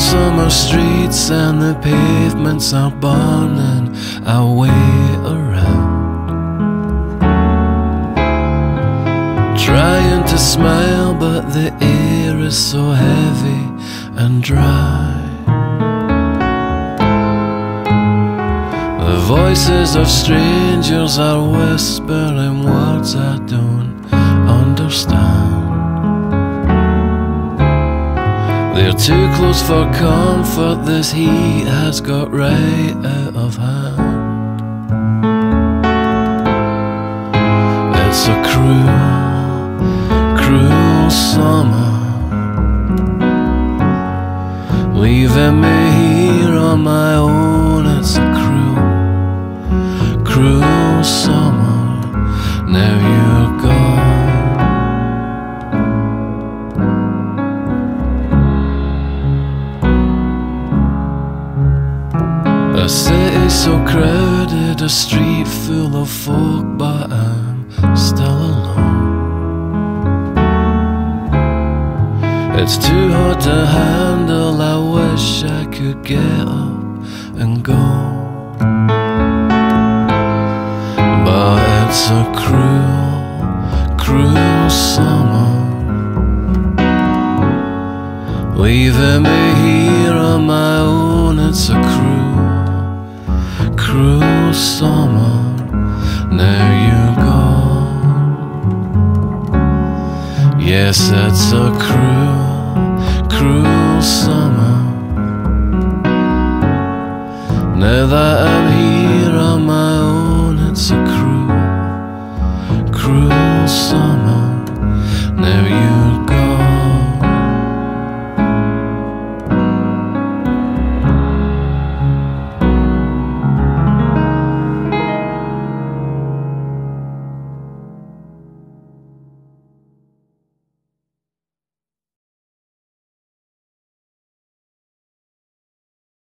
summer streets and the pavements are burning our way around. Trying to smile, but the air is so heavy and dry. The voices of strangers are whispering words I don't understand. They're too close for comfort, this heat has got right out of hand. It's a cruel, cruel summer, leaving me here on my own. It's a cruel, cruel summer, now you're gone. A city so crowded, a street full of folk, but I'm still alone. It's too hard to handle, I wish I could get up and go. But it's a cruel, cruel summer, leaving me here on my own. It's a cruel, cruel summer, now you're gone. Yes, it's a cruel, cruel summer, now that I'm here.